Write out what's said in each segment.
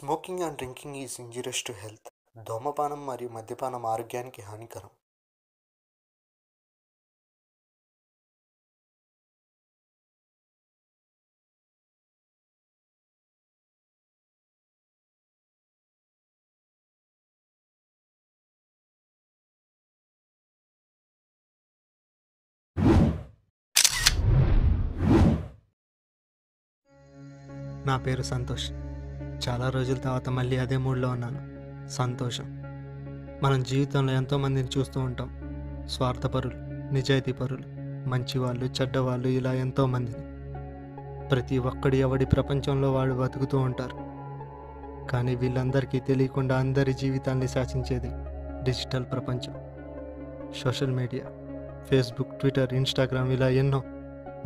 Smoking and drinking is injurious to health. ధూమపానం మరియు మద్యపానం ఆరోగ్యానికి హానికరం. నా పేరు సంతోష్. చాలా రోజుల తర్వాత మళ్ళీ అదే మూడ్లో ఉన్నాను. సంతోషం. మనం జీవితంలో ఎంతోమందిని చూస్తూ ఉంటాం. స్వార్థపరులు, నిజాయితీపరులు, మంచివాళ్ళు, చెడ్డవాళ్ళు, ఇలా ఎంతోమందిని. ప్రతి ఒక్కడి ఎవడి ప్రపంచంలో వాళ్ళు బతుకుతూ ఉంటారు. కానీ వీళ్ళందరికీ తెలియకుండా అందరి జీవితాన్ని శాసించేది డిజిటల్ ప్రపంచం. Social media, Facebook, Twitter, Instagram, ఇలా ఎన్నో.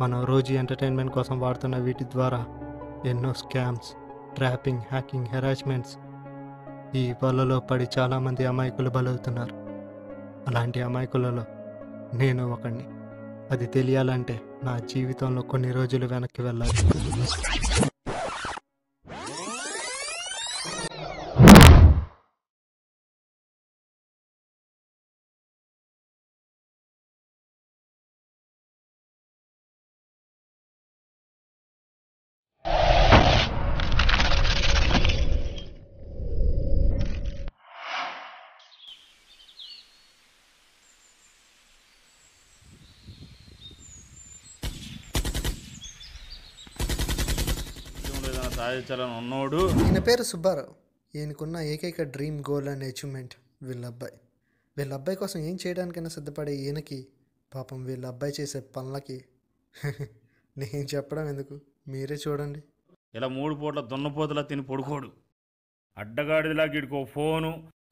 మనం రోజు ఎంటర్టైన్మెంట్ కోసం వాడుతున్న వీటి ద్వారా ఎన్నో స్కామ్స్, ట్రాపింగ్, హ్యాకింగ్, హెరాస్మెంట్స్, ఈ వలలో పడి చాలామంది అమాయకులు బలవుతున్నారు. అలాంటి అమాయకులలో నేను ఒకడిని. అది తెలియాలంటే నా జీవితంలో కొన్ని రోజులు వెనక్కి వెళ్ళాలి. ఉన్నాడు. ఈయన పేరు సుబ్బారావు. ఈయనకున్న ఏకైక డ్రీమ్, గోల్ అండ్ అచీవ్మెంట్ వీళ్ళబ్బాయి. వీళ్ళబ్బాయి కోసం ఏం చేయడానికైనా సిద్ధపడే ఈయనకి, పాపం వీళ్ళ అబ్బాయి చేసే పనులకి నేను చెప్పడం ఎందుకు, మీరే చూడండి. ఇలా మూడు పూట్ల దున్నపోతలా తిని పడుకోడు. అడ్డగాడిదిలా గిడికో ఫోను,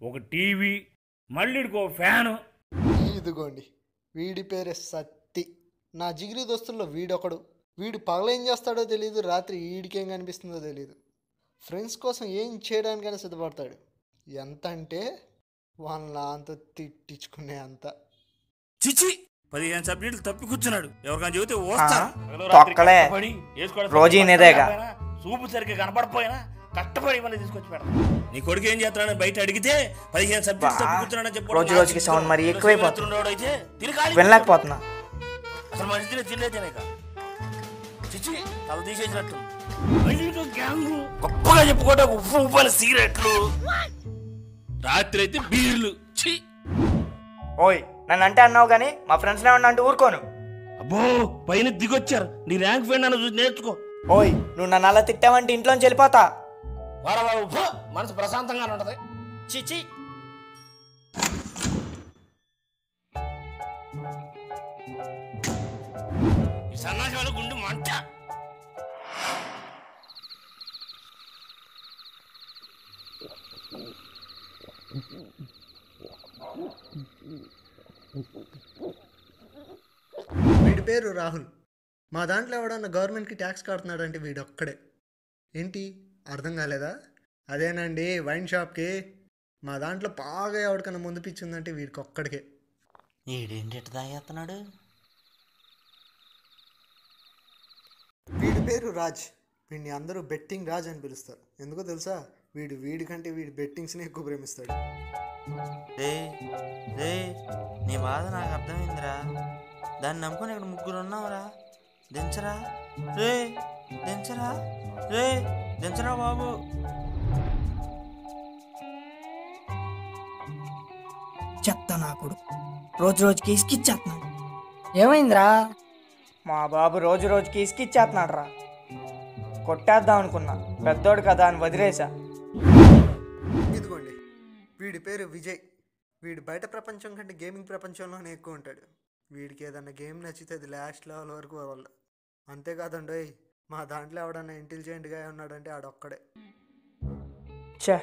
ఒక టీవీ, మళ్ళీ ఇడికో ఫ్యాను. ఇదిగోండి, వీడి పేరే సత్తి. నా జిగిరి దోస్తుల్లో వీడొకడు. వీడు పగలేం చేస్తాడో తెలియదు, రాత్రి వీడికేం కనిపిస్తుందో తెలియదు. ఫ్రెండ్స్ కోసం ఏం చేయడానికైనా సిద్ధపడతాడు. ఎంత అంటే వాళ్ళ అంత తిట్టించుకునే అంత. చిచి 15 సబ్జెక్టులు తప్పి కూర్చున్నాడు. ఎవరికైనా చెబితే చూపు సరిగ్గా కనపడపోయినా కష్టపడి ఇవన్నీ తీసుకొచ్చి పెడతాను. నీ కొడుకు ఏం చేస్తున్నాడని బయట అడిగితే 15 సబ్జెక్టులు తప్పి కూర్చున్నాడని చెప్పాడు. అసలు మనిషి తినలేదేనే తల తీసేసినట్టు గొప్పగా చెప్పుకోవటం. ఉప్పు ఉప్పాల సిగరెట్లు, రాత్రి అయితే బీర్లు. ఓయ్ నన్ను అంటే అన్నావు కానీ మా ఫ్రెండ్స్ అంటే ఊరుకోను. అబ్బో పైన దిగొచ్చారు. నీ ర్యాంక్ ఫ్రెండ్ అన్న చూసి నేర్చుకో. ఓయ్ నువ్వు నన్ను అలా తిట్టావంటే ఇంట్లోంచి వెళ్ళిపోతా. వరబాబు మనసు ప్రశాంతంగా ఉంటది. చిచి సన్నాసాలు గుండు మంట. వీడి పేరు రాహుల్. మా దాంట్లో ఎవడన్నా గవర్నమెంట్కి ట్యాక్స్ కడుతున్నాడంటే వీడొక్కడే. ఏంటి అర్థం కాలేదా? అదేనండి వైన్ షాప్కి. మా దాంట్లో బాగా ఎవరికన్నా ముందు పిచ్చిందంటే వీడికి ఒక్కడికే. వీడేంటి తాగేస్తున్నాడు? వీడి పేరు రాజ్. వీడిని అందరూ బెట్టింగ్ రాజ్ అని పిలుస్తారు. ఎందుకో తెలుసా? వీడికంటే వీడి బెట్టింగ్స్ని ఎక్కువ ప్రేమిస్తాడు. నీ బాధ నాకు అర్థమైందిరా. దాన్ని నమ్ముకొని ఇక్కడ ముగ్గురు ఉన్నావురా. దించరా రే, దించరా రే, దించరా బాబు. చెత్త నా కొడుకు రోజు రోజుకి ఇసుకిచ్చేస్తున్నాడు. ఏమైందిరా? మా బాబు రోజు రోజుకి ఇసుకిచ్చేస్తున్నాడు రా. కొట్టేద్దాం అనుకున్నా, పెద్దోడు కదా అని వదిలేసా. ఇదిగోండి వీడి పేరు విజయ్. వీడు బయట ప్రపంచం కంటే గేమింగ్ ప్రపంచంలోనే ఎక్కువ ఉంటాడు. వీడికి ఏదన్నా గేమ్ నచ్చితే అది లాస్ట్ లెవెల్ వరకు వాళ్ళు. అంతేకాదండి మా దాంట్లో ఎవడన్నా ఇంటెలిజెంట్గా ఉన్నాడంటే ఆడొక్కడే. చే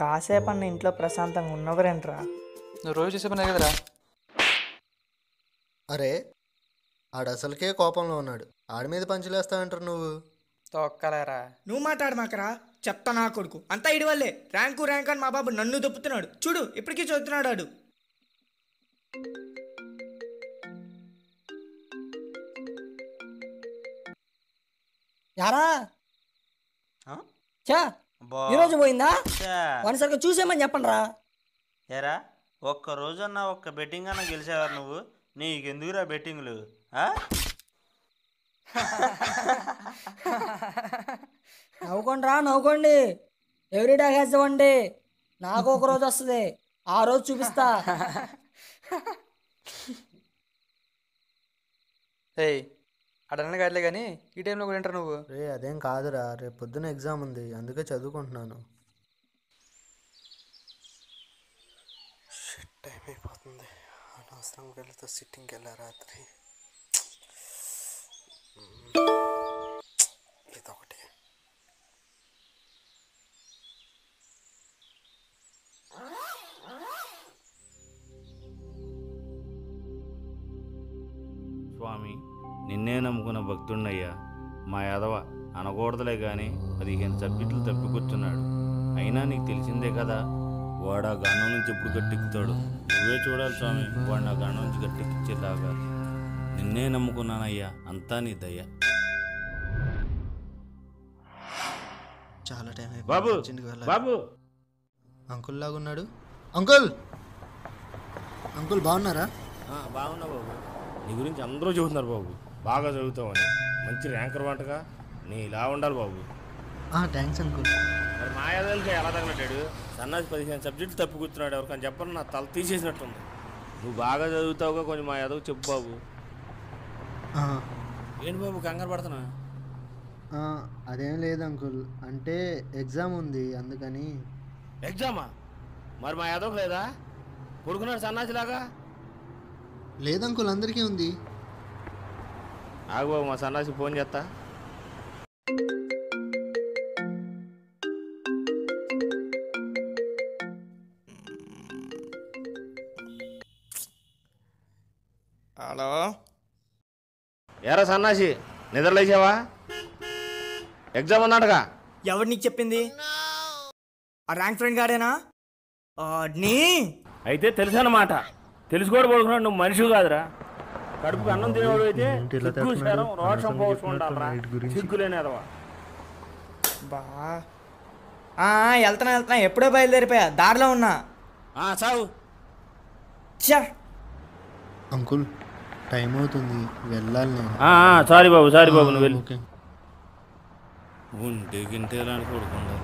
కాసేపన్న ఇంట్లో ప్రశాంతంగా ఉన్నవరేంట్రా? నువ్వు రోజు చేసేపన్నా కదరా. అరే ఆడు అసలుకే కోపంలో ఉన్నాడు. ఆడి మీద పంచులేస్తావంటారు నువ్వు? తొక్కలేరా నువ్వు మాట్లాడమాకరా. చెప్తా నా కొడుకు అంతా ఇడి వల్లే. ర్యాంకు ర్యాంక్ అని మా బాబు నన్ను దొప్పుతున్నాడు. చూడు ఇప్పటికీ చదువుతున్నాడు ఆడు. యారా పోయిందా చూసేమని చెప్పండిరా ఏరా ఒక్క రోజన్నా ఒక్క బెట్టింగ్ అన్న గెలిచావా నువ్వు నీకెందుకురా బెట్టింగ్లు నవ్వుకోండిరా నవ్వుకోండి ఎవ్రీడే హేజవండి నాకు ఒక రోజు వస్తుంది ఆ రోజు చూపిస్తా ఏయ్ అడన్న గాట్లే గాని ఈ టైం లో కూడా ఎంటర్ నువ్వు రే అదేం కాదురా రేపు పొద్దున ఎగ్జామ్ ఉంది అందుకే చదువుకుంటున్నాను షిట్ టైం అయిపోతుంది అనవసరం గెలతో సిట్టింగ్ ఎలా రాత్రి ఇదొకటి స్వామి నిన్నే నమ్ముకున్న భక్తున్నయ్యా మా యాదవ అనకూడదులే కానీ 15 సబ్జెక్టులు తప్పికొచ్చున్నాడు అయినా నీకు తెలిసిందే కదా వాడు ఆ గణం నుంచి ఎప్పుడు గట్టెక్కుతాడు నువ్వే చూడాలి స్వామి వాడు నా గణం నుంచి గట్టెక్కిచ్చేలాగా నిన్నే నమ్ముకున్నానయ్యా అంతా నీ దయ్యా చాలా టైం అయిపోయింది బాబు అంకుల్ లాగున్నాడు అంకుల్ అంకుల్ బాగున్నారా బాగున్నా బాబు నీ గురించి అందరూ చూస్తున్నారు బాబు బాగా చదువుతావని మంచి ర్యాంకర్ వంటగా నీ ఇలా ఉండాలి బాబు థ్యాంక్స్ అంకుల్ మరి మా యాదవులకి ఎలా తగలట్టాడు సన్నాసి 15 సబ్జెక్టు తప్పు కూర్చున్నాడు ఎవరికని చెప్పను నా తల తీసేసినట్టుంది నువ్వు బాగా చదువుతావుగా కొంచెం మా యాదవ్ చెప్పు బాబు ఏంటి బాబు కంగారు పడుతున్నా అదేం లేదు అంకుల్ అంటే ఎగ్జామ్ ఉంది అందుకని ఎగ్జామా మరి మా యాదవ్ లేదా కొడుకున్నాడు సన్నాసిలాగా లేదంకుల్ అందరికీ ఉంది ఆగు బాబు మా సన్నాసి ఫోన్ చేస్తా హలో ఏరా సన్నాసి నిద్రలేసావా ఎగ్జామ్ ఉందంటగా ఎవరు నీకు చెప్పింది ఆ ర్యాంక్ ఫ్రెండ్ గాడేనా అయితే తెలుసు అన్నమాట తెలుసుకోడు పడుకున్నాడు నువ్వు మనిషి కాదురా కడుపుకు అన్నం తినేవాడు అయితే రోషం పోసుకుంటారా చిక్కులేని బా వెళ్తున్నా ఎప్పుడో బయలుదేరిపోయా దారిలో ఉన్నా సాగు అంకుల్ టైం అవుతుంది వెళ్ళాలి నేను సారీ బాబు నువ్వు వెళ్ళి ఉంటే గింటేలాంటి కొడుకుంటా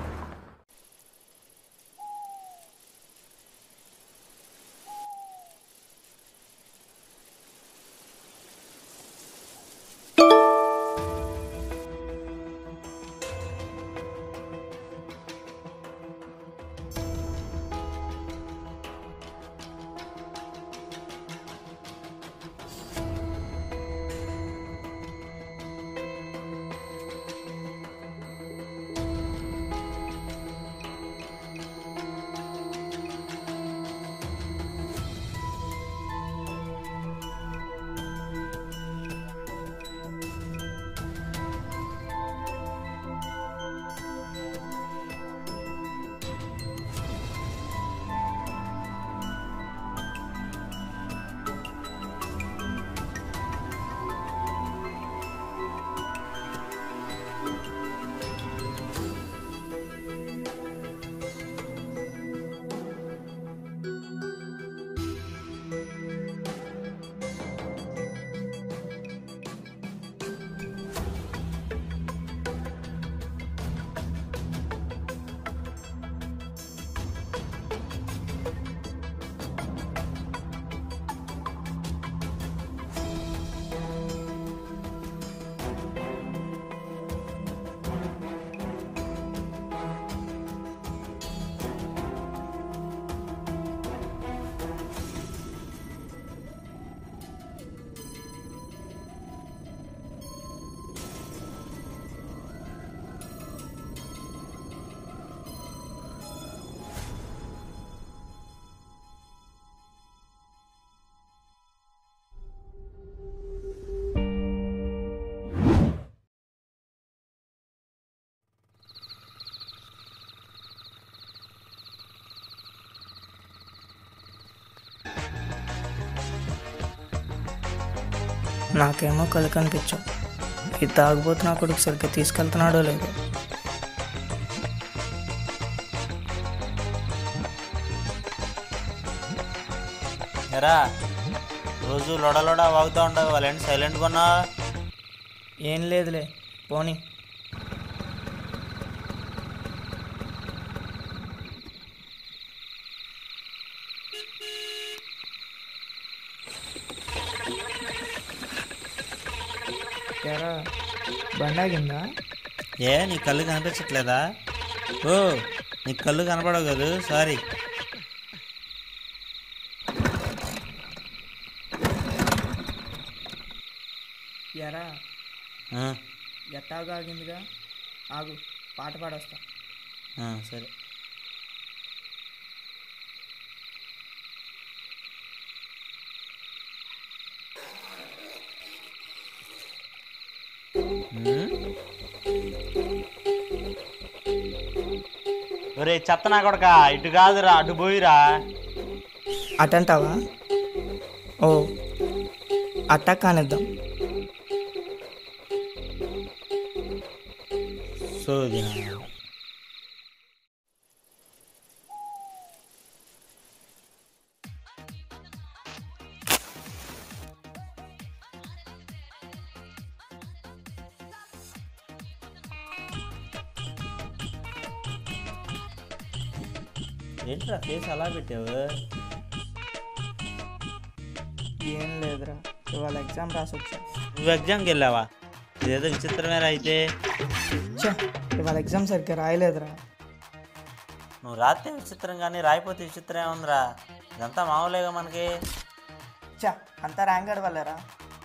నాకేమో కళ్ళు కనిపించావు ఇది తాగుబోతు నా కొడుకు సరిగ్గా తీసుకెళ్తున్నాడో లేదు ఎరా రోజు లోడ లోడ వాగుతూ ఉండవు, వాళ్ళేంటి సైలెంట్గా ఉన్నా? ఏం లేదులే పోనీ. ఎరా బండాగిందా? ఏ నీ కళ్ళు కనిపించట్లేదా? ఓ నీ కళ్ళు కనపడవు కదా, సారీ. ఎరా ఎట్టాగా ఆగిందిగా, ఆగు పాట పాడొస్తా. సరే. ఒరే చెత్త నా కొడక, ఇటు కాదురా అటు పోయిరా. అటంటావా? ఓ అట్ట కానిద్దాం. ఏంట్రా ఫేస్ అలా పెట్టావు? ఏం లేదురా, ఇవాళ ఎగ్జామ్ రాసొచ్చా. నువ్వు ఎగ్జామ్కి వెళ్ళావా? ఇదేదో విచిత్రమేరా. అయితే ఇవాళ ఎగ్జామ్ సరిగ్గా రాయలేదురా. నువ్వు రాస్తే విచిత్రం కానీ రాయిపోతే విచిత్రం ఏముందిరా, ఇదంతా మామూలేగా మనకి. చా అంతా ర్యాంగడ్ వాళ్ళరా.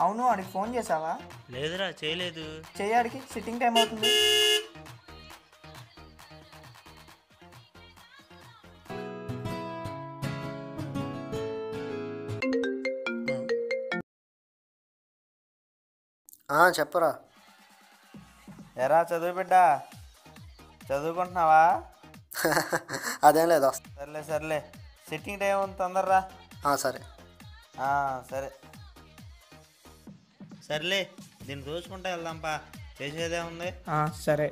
అవును వాడికి ఫోన్ చేసావా? లేదురా చేయలేదు. చేయడికి సిట్టింగ్ టైం అవుతుంది. చెప్పరా. ఎరా చదువు బిడ్డ, చదువుకుంటున్నావా? అదేం లేదు. సర్లే సర్లే, సిట్టింగ్ టైం ఉంది తొందరరా. సరే సరే సర్లే, దీన్ని చూసుకుంటా వెళ్దాంపా, చేసేదేముంది. సరే.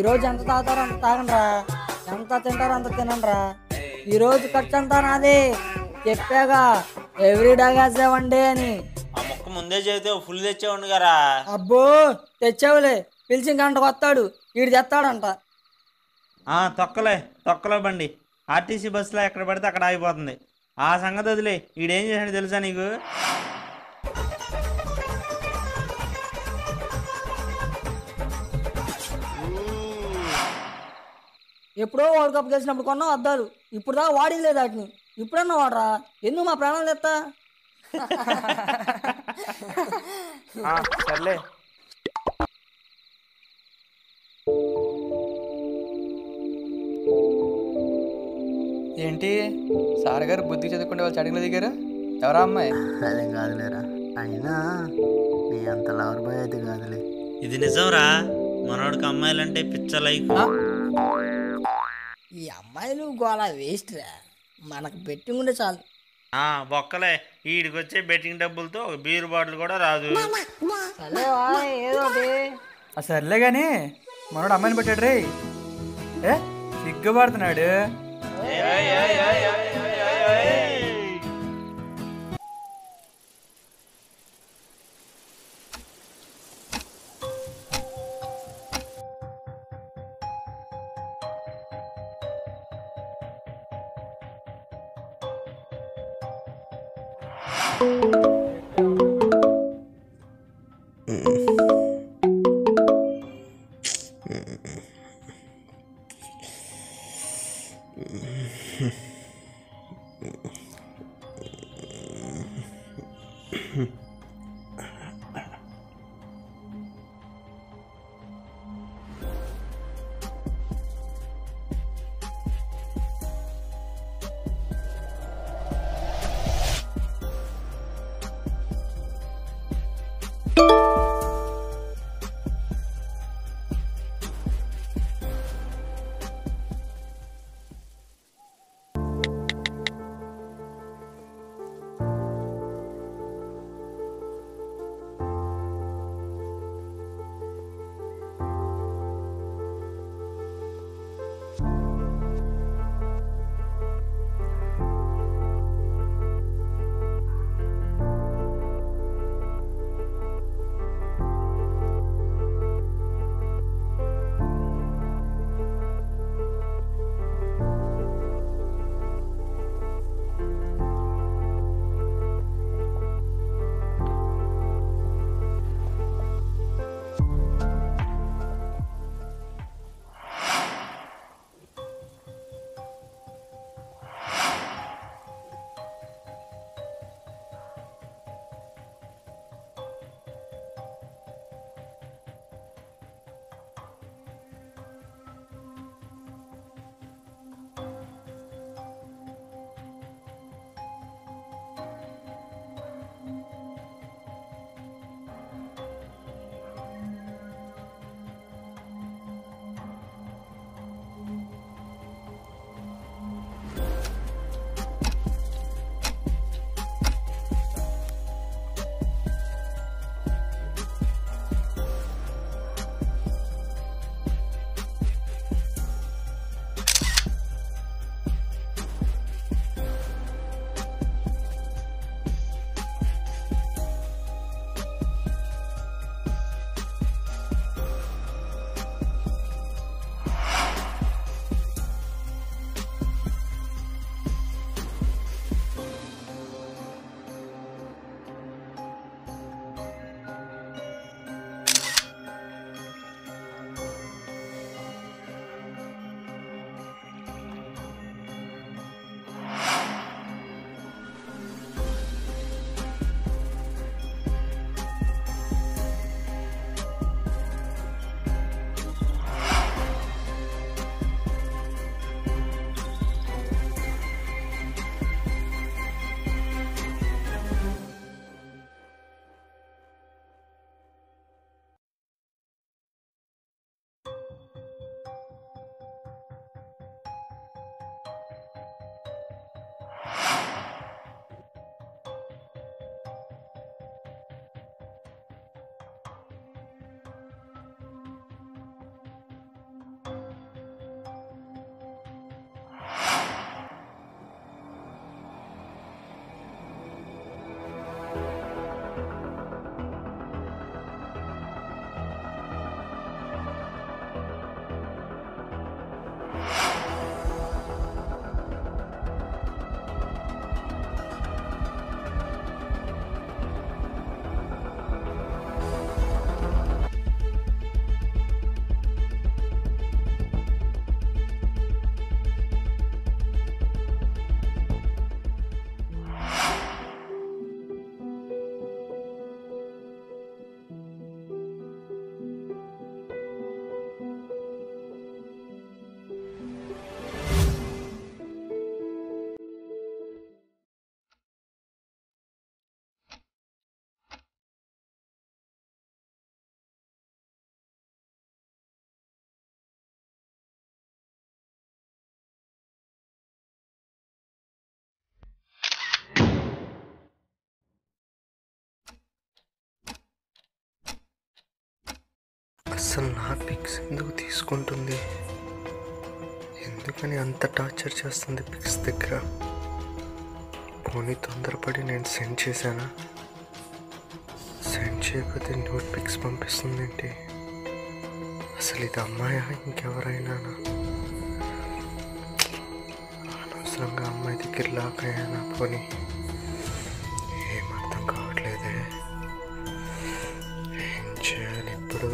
ఈరోజు ఎంత తాగుతారో అంత తాగండి రా, ఎంత తింటారో అంత తినండి రా. ఈరోజు ఖర్చు అంతా నాదే చెప్పాగా, ఎవ్రీ డే కాసేవన్ డే అని. ఆ మొక్క ముందే చేస్తే ఫుల్ తెచ్చేవాడు కదా. అబ్బో తెచ్చావులే, పిలిచిన గంటకు వస్తాడు వీడు, తెస్తాడంట. తొక్కలే తొక్కలో బండి ఆర్టీసీ బస్సులో ఎక్కడ పడితే అక్కడ ఆగిపోతుంది. ఆ సంగతి వదిలే, వీడేం చేశాడు తెలుసా నీకు? ఎప్పుడో వరల్డ్ కప్ గెలిచినప్పుడు కొన్నా అద్దాలు, ఇప్పుడు దాకా వాడిలేదు వాటిని, ఇప్పుడన్నా వాడరా. ఎందుకు మా ప్రాణాలు తెస్తా. సర్లే ఏంటి సార్ గారు బుద్ధి చదువుకుంటే వాళ్ళు చడిగిన దిగారు. ఎవరా అమ్మాయి? అదేం కాదులేరా, అయినా నీ అంత లవర్ బాయ్ అయితే కాదులే. ఇది నిజంరా, మనోడికి అమ్మాయిలంటే పిచ్చ లైక్. ఈ అమ్మాయిలు గోలా వేస్ట్ రా, మనకు బెట్టింగ్ ఉంటే చాలు. బొక్కలే, వీడికి వచ్చే బెట్టింగ్ డబ్బులతో ఒక బీర్ బాటిల్ కూడా రాదు. సర్లే గాని మనోడు అమ్మాయిని పెట్టాడు రే, సిగ్గుపడుతున్నాడు. అసలు నా పిక్స్ ఎందుకు తీసుకుంటుంది, ఎందుకని అంత టార్చర్ చేస్తుంది పిక్స్ దగ్గర? పోనీ తొందరపడి నేను సెండ్ చేశానా? సెండ్ చేయకపోతే నోట్ పిక్స్ పంపిస్తుందేంటి? అసలు ఇది అమ్మాయా ఇంకెవరైనా? అనవసరంగా అమ్మాయి దగ్గర లాక్ అయ్యానా? పోనీ ఏమర్థం కావట్లేదే, ఏం చేయాలి ఇప్పుడు?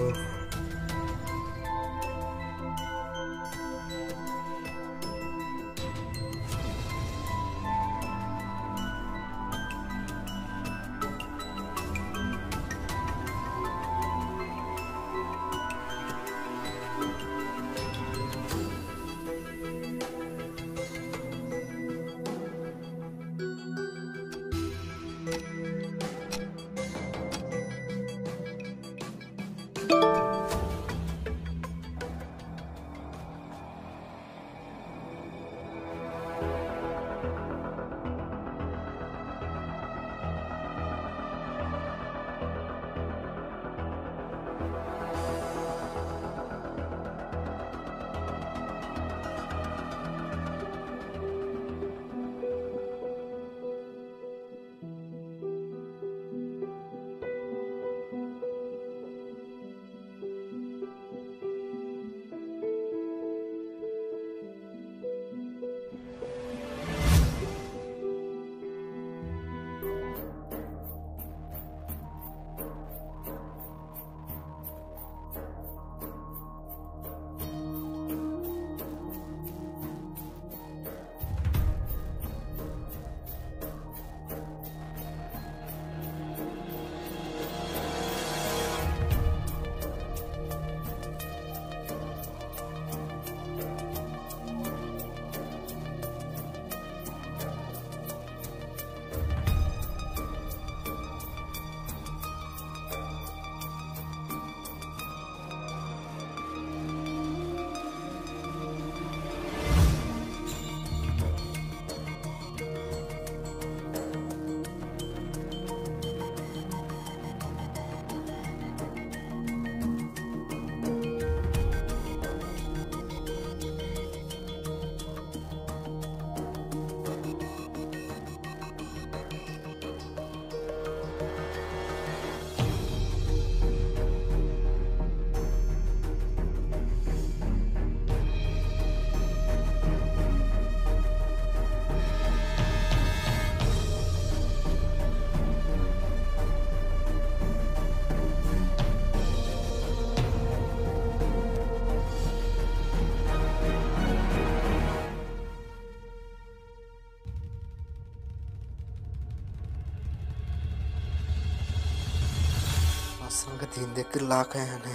దీని దగ్గర లాక్ అయ్యానే,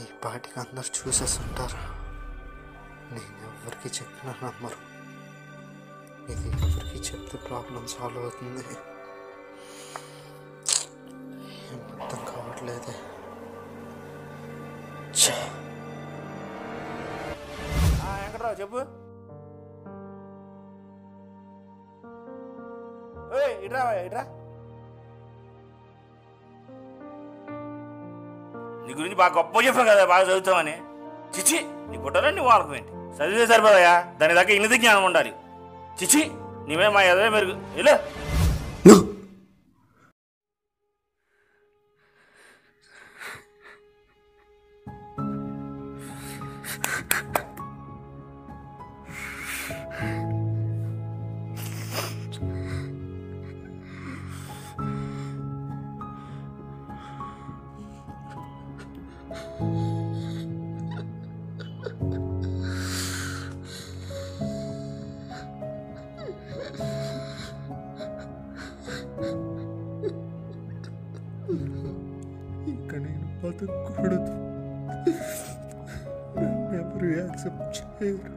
ఈ పాటికి అందరు చూసేసి ఉంటారు. నేను ఎవరికి చెప్పినా నమ్మరు. ఇది ఎవరికి చెప్తే ప్రాబ్లం సాల్వ్ అవుతుంది? మొత్తం కావట్లేదే. వెంకటరావు చెప్పు, ఇట్రా ఇట్రా, నీ గురించి బాగా గొప్ప చెప్పాను కదా, బాగా చదువుతామని. చిచి, నీ పుట్టారండి వాళ్ళకు ఏంటి, చదివే సరిపోదయా, దాని దాకా ఇన్నది జ్ఞానం ఉండాలి. చిచి, నీవే మా ఎదవే మెరుగు. వెళ్ళు. ఇంకా నేను బతకూడదు, ఎవరు యాక్సెప్ట్ చేయరు.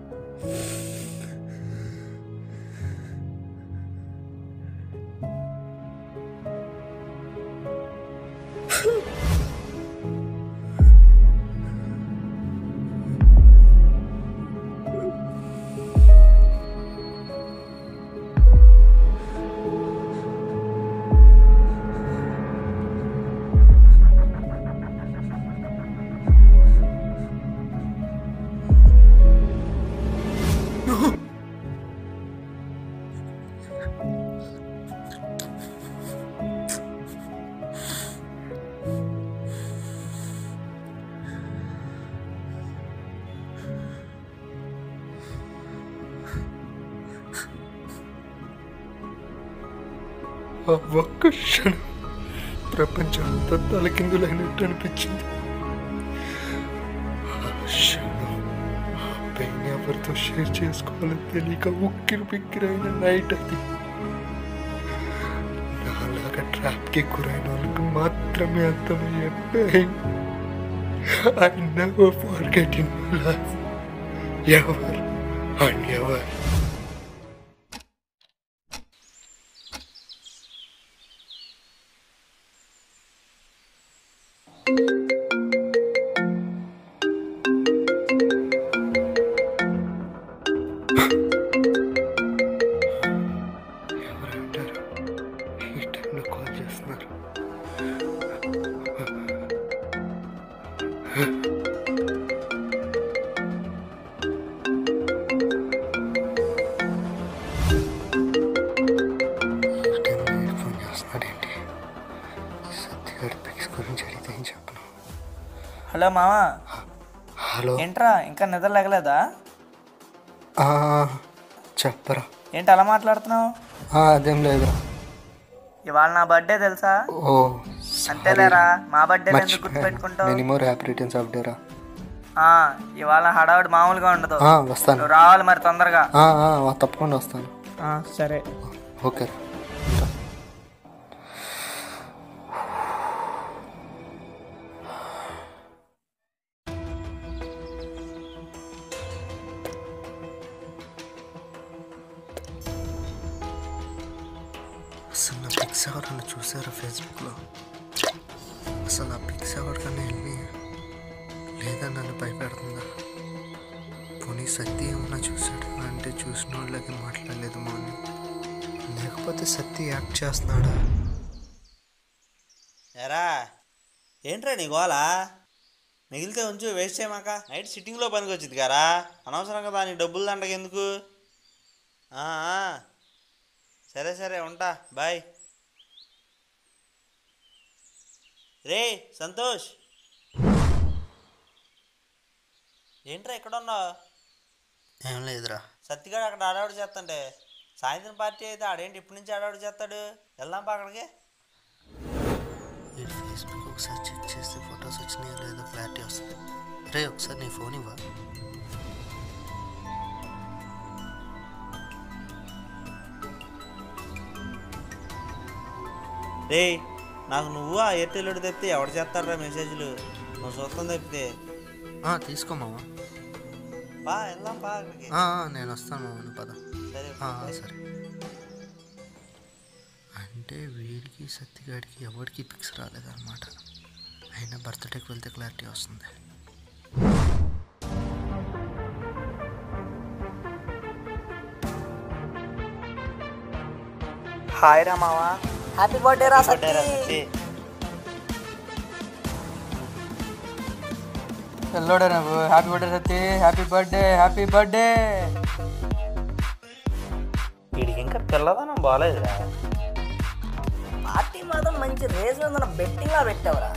ఆ ఒక్క క్షణం ప్రపంచం అంతా తలకిందులైనట్టు అనిపించింది. ఆ క్షణం ఆ పెయిన్ ఎవరితో షేర్ చేసుకోవాలని తెలియక ఉక్కిరి బిక్కిరైన నైట్ అది. నాలాగా ట్రాప్కి గురైన వాళ్ళకు మాత్రమే అర్థమయ్యే pain I never forget in my life. Ever and ever. Hello మామా, హలో ఏంట్రా ఇంకా నిద్ర లేగలేదా? చెప్పరా ఏంటి అలా మాట్లాడుతున్నావు? అదేం లేదు, ఇవాళ నా బర్త్డే తెలుసా? ఓ అంతేలేరా, మా బర్త్డే ఎందుకు గుర్తుపెట్టుకుంటావు? ఇవాళ హడావుడి మామూలుగా ఉండదు, వస్తాను, రావాలి మరి తొందరగా. తప్పకుండా వస్తాను. సరే ఓకే. అసలు నా పిక్స్ ఎవరన్నా చూసారా ఫేస్బుక్లో? అసలు నా పిక్స్ ఎవరికన్నా వెళ్ళి లేదా నన్ను భయపెడుతుందా? పోనీ సత్తి ఏమన్నా చూసాడు అంటే చూసిన వాళ్ళకి మాట్లాడలేదు మార్నింగ్, లేకపోతే సత్తి యాక్ట్ చేస్తున్నాడా? ఎరా ఏంట్రా నీ గోలా? మిగిలితే ఉంచు, వేస్ట్ చేయమాక. నైట్ సిట్టింగ్లో పనికి వచ్చింది కారా, అనవసరంగా దానికి డబ్బులు దండకెందుకు? సరే సరే ఉంటా, బాయ్. రే సంతోష్, ఏంట్రా ఎక్కడ ఉన్నావు? ఏం లేదురా, సత్తిగాడు అక్కడ ఆడవాడు చేస్తాంటే సాయంత్రం పార్టీ అయితే ఆడేంటి ఇప్పటి నుంచి ఆడవాడు చేస్తాడు? వెళ్దాం అక్కడికి. ఫేస్బుక్ ఒకసారి చెక్ చేస్తే ఫొటోస్ వచ్చినాయో లేదో క్లారిటీ వస్తుంది. రే ఒకసారి నీ ఫోన్ ఇవ్వ. రే నాకు నువ్వు ఆ ఎయిర్టెల్ తెప్పితే ఎవరు చేస్తారా మెసేజ్లు? నువ్వు చూస్తాను తెప్పితే తీసుకోమా, బా వెళ్దాం బా అక్కడికి. నేను వస్తాను పద. సరే అంటే వీడికి సత్తిగాడికి ఎవరికి పిక్స్ రాలేదన్నమాట. అయినా బర్త్డేకి వెళ్తే క్లారిటీ వస్తుంది. హాయ్ రా మావా, హ్యాపీ బర్త్డే రా సత్తి. ఎల్లోడే నువ్వు. Happy birthday Satti, happy birthday, happy birthday. వీడికి ఇంకా పిల్లదనం బాగాలేదురా. పార్టీ మాత్రం మంచి రేజ్ ఉందన్న బెట్టింగ్లా పెట్టావురా.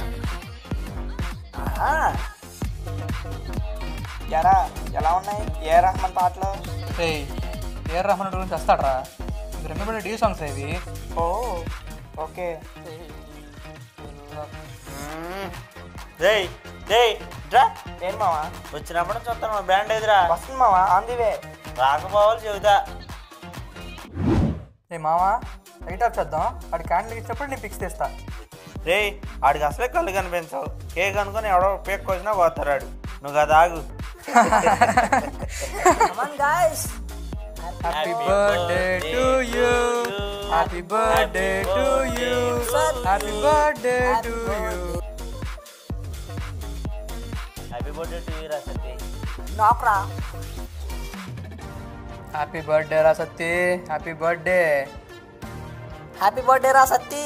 ఎరా ఎలా ఉన్నాయి ఏ రహమాన్ పాటలు? ఏ రహమాన్ గురించి వస్తాడరా? రెండు డీ సాంగ్స్ అవి. ఓ ఓకే. ఏం మావా వచ్చినప్పుడు చూస్తాను మా బ్యాండ్ ఎదురా వస్తుంది మావా. అందివే రాకపోవాలి చెబుతా. రే మావా లైట్ ఆఫ్ చేద్దాం, వాడి క్యాండిల్ ఇచ్చినప్పుడు నేను పిక్స్ తెస్తా. రే వాడికి అసలే కళ్ళు కనిపించవు, కేక్ అనుకుని ఎవడో కేక్ కోసినా పోతారు వాడు. నువ్వు కదా ఆగు. Happy birthday to you, happy birthday to you, happy birthday to you, happy birthday to you Rasati. Nokra happy birthday Rasati, happy birthday, happy birthday Rasati.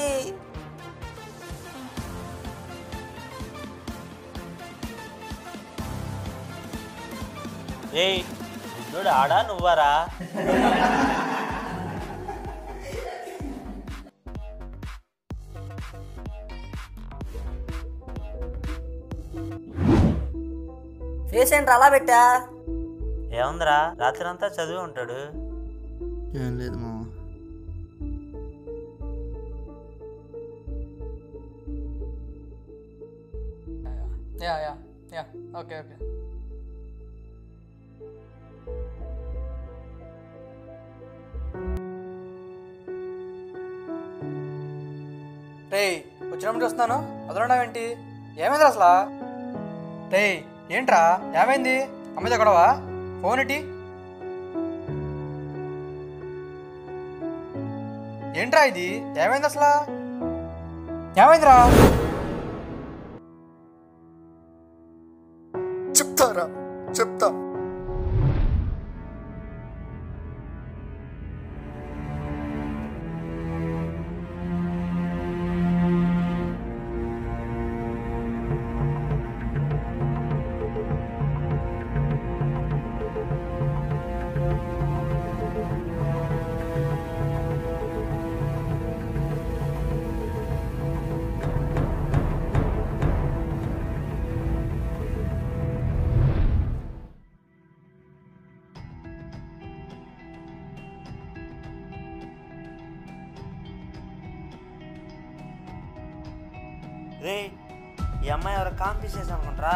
Hey చూడు, ఆడా నువ్వారా? ఫేస్ ఏంట్రా అలా పెట్టా? ఏముందిరా, రాత్రి అంతా చదివి ఉంటాడు. ఏం లేదు మామ. Yeah. Okay. రే వచ్చినప్పుడు వస్తున్నాను వదలన్నావేంటి? ఏమైంది అసలా? రే ఏంట్రా ఏమైంది? అమ్మతో గొడవా? ఫోన్ ఇటీ ఏంట్రా ఇది? ఏమైంది అసలా? ఏమైందిరా? చెప్తా రే ఈ అమ్మాయి ఎవరో కాంపిటీషన్ చేశాను అనుకుంటారా?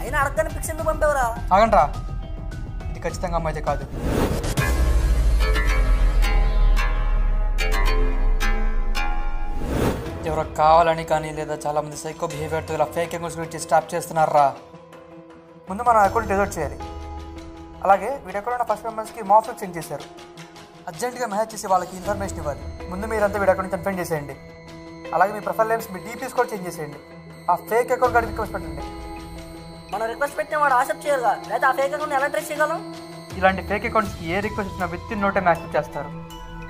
అయినా అడగని పిక్స్ ఎందుకు పంపేవరా? ఆగంట్రా, ఇది ఖచ్చితంగా అమ్మాయితే కాదు. ఎవరో కావాలని కానీ లేదా చాలా మంది సైకో బిహేవియర్తో ఇలా ఫేక్ అకౌంట్స్ గురించి స్టాప్ చేస్తున్నారా? ముందు మనం అకౌంట్ డెజర్ట్ చేయాలి. అలాగే వీడి అకౌంట్ ఫస్ట్ మెంబర్స్కి మాఫ్లిక్ సెండ్ చేశారు. అర్జెంటుగా మెసేజ్ చేసి వాళ్ళకి ఇన్ఫర్మేషన్ ఇవ్వాలి. ముందు మీరంతా వీడి అకౌంట్ కన్ఫర్మ్ చేసేయండి. అలాగే మీ ప్రొఫైల్ నేమ్స్, మీ డీపీస్ కూడా చేంజ్ చేసేయండి. ఆ ఫేక్ అకౌంట్ కాడికి రిక్వెస్ట్ పెట్టండి. మనం రిక్వెస్ట్ పెట్టిన వాడు యాక్సెప్ట్ చేయాలిగా, లేదా ఆ ఫేక్ అకౌంట్ని ఎలా ట్రేస్ చేయగలం? ఇలాంటి ఫేక్ అకౌంట్స్కి ఏ రిక్వెస్ట్ ఇచ్చినా with in no time accept చేస్తారు.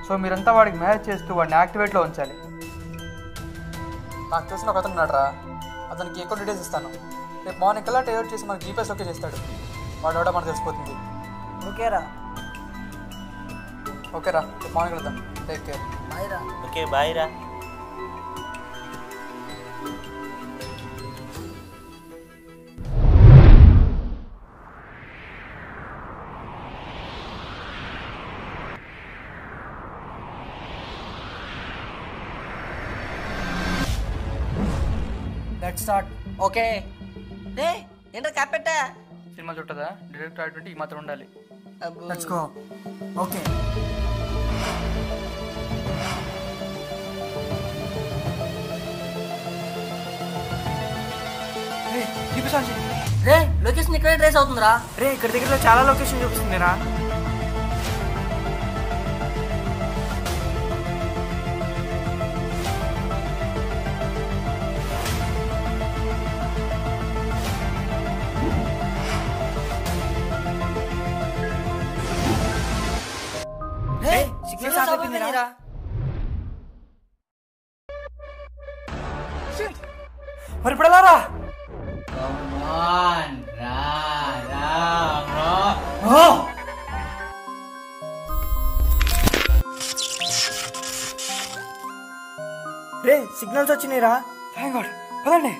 సో మీరంతా వాడికి మెసేజ్ చేస్తూ వాడిని యాక్టివేట్లో ఉంచాలి. నాకు తెలిసిన ఒక అతను ఉన్నాడరా, అతనికి ఎక్కువ డీటెయిల్స్ ఇస్తాను. రేపు మార్నింగ్ కల్లా డెలివరీ చేసి మనకి జీపీఎస్ ఓకే చేస్తాడు. వాడు ఎవడో మనకు తెలిసిపోతుంది. ఓకేరా రేపు మార్నింగ్ వెళ్తాం. Take care. బాయ్రా. ఓకే బాయ్రా. Let's start. Okay. Hey, ఏంట్రా క్యాప్ పెట్టా? సినిమా చుట్టదా? డైరెక్టర్ అటువంటి ఈ మాత్రం ఉండాలి. Let's go. Okay. రే చూపిస్తాను. రే లొకేషన్ ఇక్కడే ట్రేస్ అవుతుందిరా. రే ఇక్కడ దగ్గరలో చాలా లొకేషన్ చూపిస్తుందిరా. రే సిగ్నల్స్ వచ్చినాయిరా. Thank God. పదండి.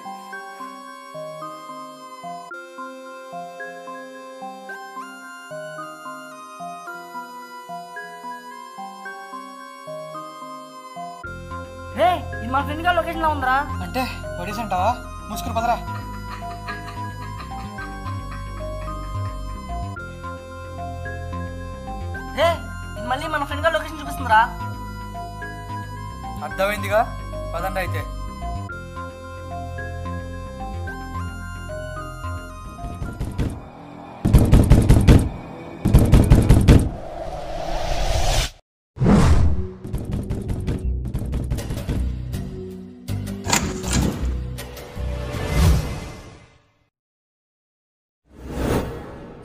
రే ఇది మా ఫ్రెండ్ గా లొకేషన్ లో ఉందిరా. అంటే బడీస్ అంటావా? ముసుకుని పదరా. రే ఇది మళ్ళీ మన ఫ్రెండ్ గా లొకేషన్ చూపిస్తుందిరా. అర్థమైందిగా, పదండి అయితే.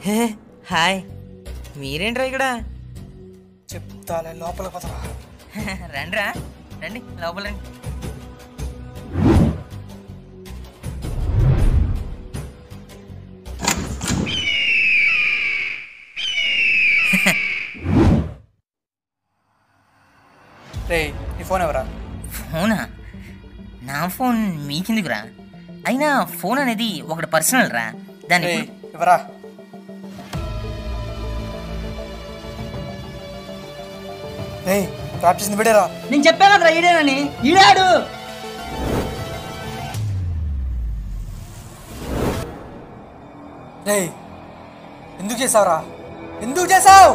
హే హాయ్, మీరేంట్రా ఇక్కడ? చెప్తాలే, లోపల పదరా. రండిరా, రండి లోపల రండి. రే నీ ఫోన్ ఎవరా? ఫోనా? నా ఫోన్ మీకెందుకురా? అయినా ఫోన్ అనేది ఒకటి పర్సనల్ రా, దాన్ని ఎవరా? రే ట్రాప్ చేసింది విడేరా. నేను చెప్పాను కదా ఈడేనని. ఈడాడు. नहीं, ఎందుకు చేసావురా? ఎందుకు చేసావు?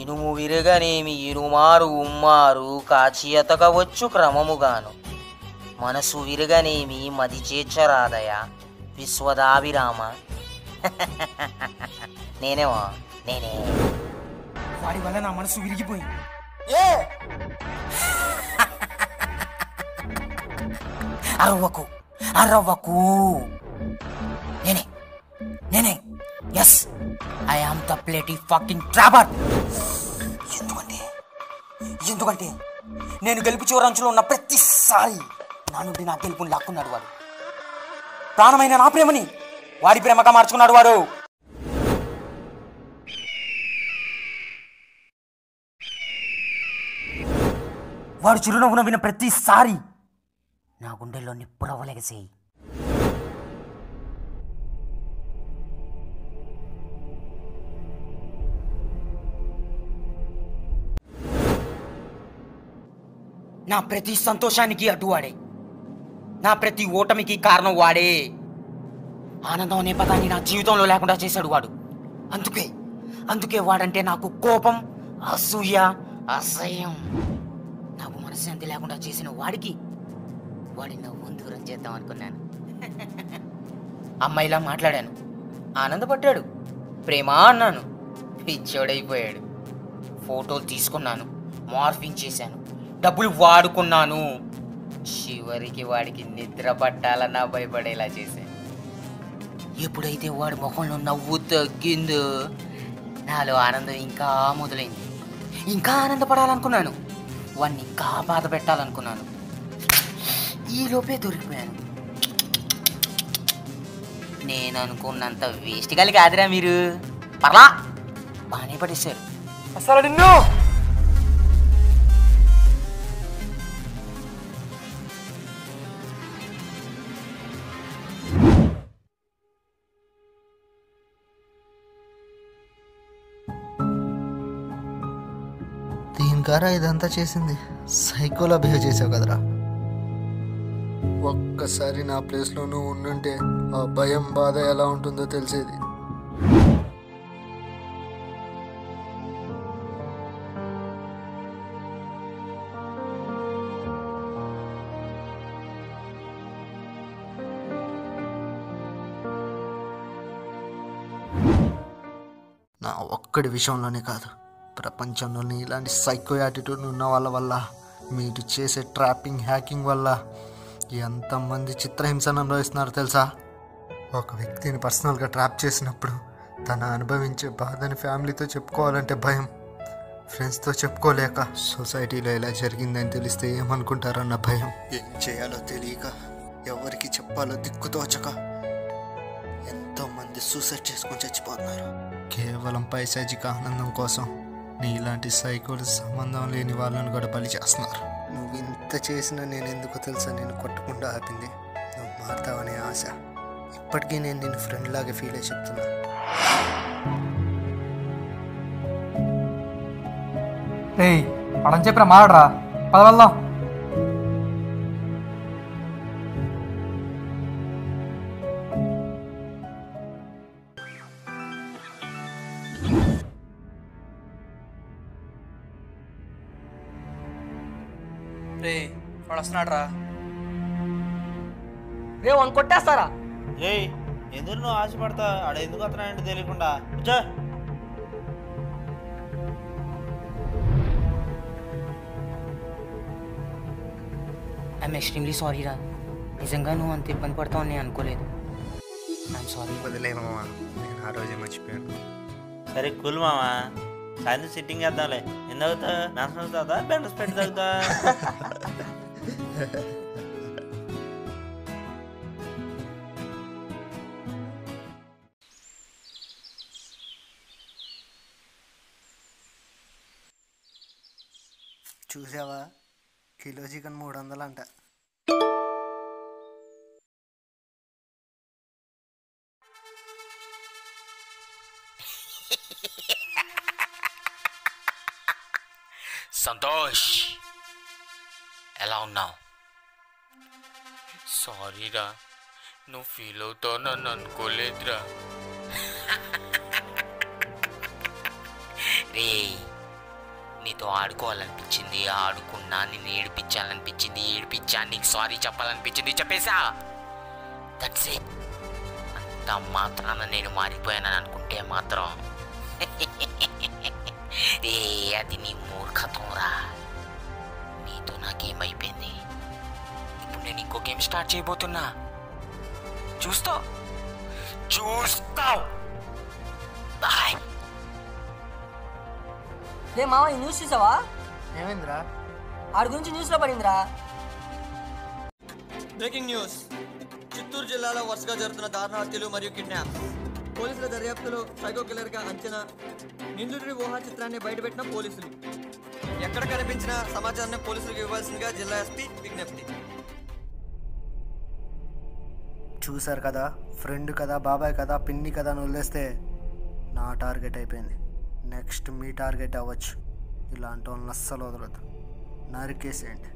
ఇనుము విరగనేమి ఇనుమారు ఉమ్మారు కాచియతకవచ్చు క్రమముగాను మనసు విరగనేమి మది చేర్చరాదయ విశ్వదాభిరామ. నేనేమో నేనే వాడి వల్ల నా మనసు విరిగిపోయింది. ఏ అరవకు అరవకు. నేనే నేనే. Yes I am the pretty fucking trouble. ఎందుకంటే నేను గెలుపు చివరంచులో ఉన్న ప్రతిసారి నా నుండి నా గెలుపుని లాక్కున్నాడు వాడు. ప్రాణమైన నా ప్రేమని వాడి ప్రేమగా మార్చుకున్నాడు వాడు. వాడు చిరునవ్వున విన ప్రతిసారి నా గుండెల్లో నిప్పురవ్వలెగసేయి. నా ప్రతి సంతోషానికి అటువాడే, నా ప్రతి ఓటమికి కారణం వాడే. ఆనందం అనే పదాన్ని నా జీవితంలో లేకుండా చేశాడు వాడు. అందుకే వాడంటే నాకు కోపం, అసూయ, అసహ్యం. నాకు మనశ్శాంతి లేకుండా చేసిన వాడికి వాడిని నవ్వు దూరం చేద్దాం అనుకున్నాను. అమ్మాయిలా మాట్లాడాను, ఆనందపడ్డాడు. ప్రేమ అన్నాను, పిచ్చోడైపోయాడు. ఫోటోలు తీసుకున్నాను, మార్ఫింగ్ చేశాను, డబ్బులు వాడుకున్నాను. చివరికి వాడికి నిద్ర పట్టాలన్నా భయపడేలా చేశాను. ఎప్పుడైతే వాడి మొహంలో నవ్వు తగ్గిందో నాలో ఆనందం ఇంకా మొదలైంది. ఇంకా ఆనందపడాలనుకున్నాను, వాడిని ఇంకా బాధ పెట్టాలనుకున్నాను. ఈలోపే దొరికిపోయాను. నేను అనుకున్నంత వేస్ట్ గాలి కాదురా మీరు, పర్లా బాగానే పడేశారు. అసలు నిన్ను దీనికారా ఇదంతా చేసింది. సైకోలా బిహేవ్ చేసావు కదరా. ఒక్కసారి నా ప్లేస్లో నువ్వు ఉండుంటే ఆ భయం, బాధ ఎలా ఉంటుందో తెలిసేది. నా ఒక్కడి విషయంలోనే కాదు, ప్రపంచంలోని ఇలాంటి సైకో యాటిట్యూడ్ ఉన్న వాళ్ళ వల్ల, మీరు చేసే ట్రాపింగ్, హ్యాకింగ్ వల్ల ఎంతమంది చిత్రహింసను అనుభవిస్తున్నారు తెలుసా. ఒక వ్యక్తిని పర్సనల్గా ట్రాప్ చేసినప్పుడు తను అనుభవించే బాధని ఫ్యామిలీతో చెప్పుకోవాలంటే భయం, ఫ్రెండ్స్తో చెప్పుకోలేక, సొసైటీలో ఇలా జరిగిందని తెలిస్తే ఏమనుకుంటారన్న భయం, ఏం చేయాలో తెలియక, ఎవరికి చెప్పాలో దిక్కుతోచక ఎంతోమంది సూసైడ్ చేసుకొని చచ్చిపోతున్నారు. కేవలం పైశాచిక ఆనందం కోసం నీలాంటి సైకోలు సంబంధం లేని వాళ్ళని కూడా బలి చేస్తున్నారు. నువ్వు ఇంత చేసినా నేను ఎందుకో తెలుసా, నేను కొట్టకుండా ఆపింది నువ్వు మారుతావనే ఆశ. ఇప్పటికీ నేను నిన్ను ఫ్రెండ్ లాగా ఫీల్ అయ్యి చెప్తున్నా. చెప్పరా మారడరా, పదవల్లా. కొట్టేస్తారా? ఏ ఎదురు నువ్వు ఆశపడతా ఆడ ఎందుకు అతనంటే తెలియకుండా. ఐఎమ్ ఎక్స్ట్రీమ్లీ సారీ రా, నిజంగా నువ్వు అంత ఇబ్బంది పడతావు నేను అనుకోలేదు. I'm sorry. వదిలేమా, నేను ఆ రోజే మర్చిపోయాను. సరే కూల్ మామా, సాయంత్రం సిట్టింగ్ వేద్దాంలే. ఎందుకు నాశనం అవుతా, బెండస్ పెట్టి తగ్గుతా. చూసావా, కిలో చికెన్ 300 అంట. సంతోష్ ఎలా ఉన్నావు? Sorry ra, no filo to na nan kulit ra. Ray, nito adukoalanpichindi, adukunnani needpichalanpichindi, needpichanik sorry chapalanpichindi chapesa. That's it. Anta maatrana nenu maripoyana anukunte maatram. Ray, adi nee moorkhatham ra. Nito nakemayipindi. నేను ఇంకో game start చేయబోతున్నా. చూస్తావు bye. లే మామ, ఈ news చూసావా? ఏమైందిరా? ఆడి గురించి న్యూస్లో పడిందిరా. బ్రేకింగ్ న్యూస్: చిత్తూరు జిల్లాలో వరుసగా జరుగుతున్న దారుణ హత్యలు మరియు కిడ్నాప్స్. పోలీసుల దర్యాప్తులో సైకో కిల్లర్గా అంచనా. నిందితుడి ఊహా చిత్రాన్ని బయటపెట్టిన పోలీసులు. ఎక్కడ కనిపించిన సమాచారాన్ని పోలీసులకు ఇవ్వాల్సిందిగా జిల్లా ఎస్పీ విజ్ఞప్తి. చూసారు కదా, ఫ్రెండ్ కదా, బాబాయ్ కదా, పిన్ని కదా అని వదిలేస్తే నా టార్గెట్ అయిపోయింది. నెక్స్ట్ మీ టార్గెట్ అవ్వచ్చు. ఇలాంటి వాళ్ళని అస్సలు వదలదు, నరికేసేయండి.